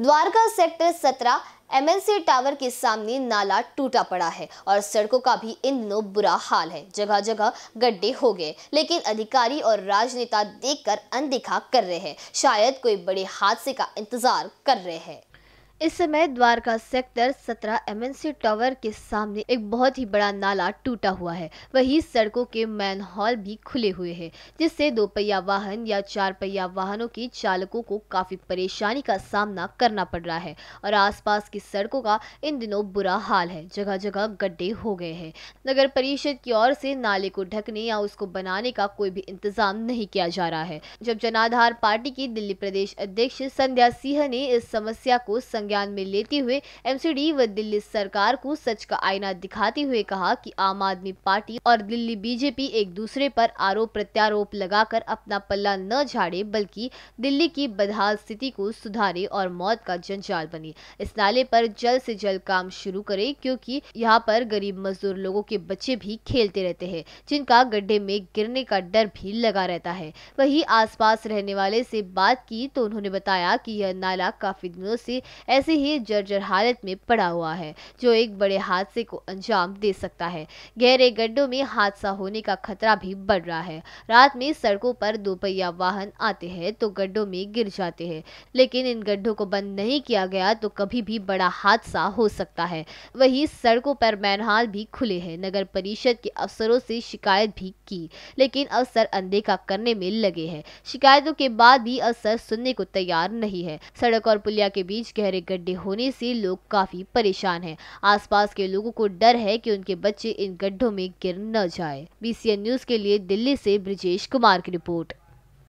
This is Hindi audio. द्वारका सेक्टर 17 MNC टावर के सामने नाला टूटा पड़ा है और सड़कों का भी इन दिनों बुरा हाल है। जगह जगह गड्ढे हो गए, लेकिन अधिकारी और राजनेता देखकर अनदेखा कर रहे हैं, शायद कोई बड़े हादसे का इंतजार कर रहे हैं। इस समय द्वारका सेक्टर 17 MNC टावर के सामने एक बहुत ही बड़ा नाला टूटा हुआ है। वहीं सड़कों के मैनहोल भी खुले हुए हैं, जिससे दोपहिया वाहन या चार पहिया वाहनों के चालकों को काफी परेशानी का सामना करना पड़ रहा है और आसपास की सड़कों का इन दिनों बुरा हाल है। जगह जगह गड्ढे हो गए हैं। नगर परिषद की ओर से नाले को ढकने या उसको बनाने का कोई भी इंतजाम नहीं किया जा रहा है। जब जनाधार पार्टी की दिल्ली प्रदेश अध्यक्ष संध्या सिंह ने इस समस्या को ज्ञान में लेते हुए MCD व दिल्ली सरकार को सच का आईना दिखाते हुए कहा कि आम आदमी पार्टी और दिल्ली बीजेपी एक दूसरे पर आरोप प्रत्यारोप लगाकर अपना पल्ला न झाड़े, बल्कि दिल्ली की बदहाल स्थिति को सुधारे और मौत का जंजाल बने। इस नाले पर जल्द से जल्द काम शुरू करें, क्योंकि यहाँ पर गरीब मजदूर लोगों के बच्चे भी खेलते रहते हैं, जिनका गड्ढे में गिरने का डर भी लगा रहता है। वहीं आसपास रहने वाले से बात की तो उन्होंने बताया कि यह नाला काफी दिनों से ऐसे ही जर्जर हालत में पड़ा हुआ है, जो एक बड़े हादसे को अंजाम दे सकता है। गहरे गड्ढों में हादसा होने का खतरा भी बढ़ रहा है। रात में सड़कों पर दोपहिया वाहन आते हैं तो गड्ढों में गिर जाते हैं, लेकिन इन गड्ढों को बंद नहीं किया गया तो कभी भी बड़ा हादसा हो सकता है। वहीं सड़कों पर मैनहोल भी खुले हैं। नगर परिषद के अफसरों से शिकायत भी की, लेकिन अफसर अनदेखा करने में लगे हैं। शिकायतों के बाद भी अफसर सुनने को तैयार नहीं है। सड़क और पुलिया के बीच गहरे गड्ढे होने से लोग काफी परेशान हैं। आसपास के लोगों को डर है कि उनके बच्चे इन गड्ढों में गिर न जाए। BCN न्यूज़ के लिए दिल्ली से ब्रिजेश कुमार की रिपोर्ट।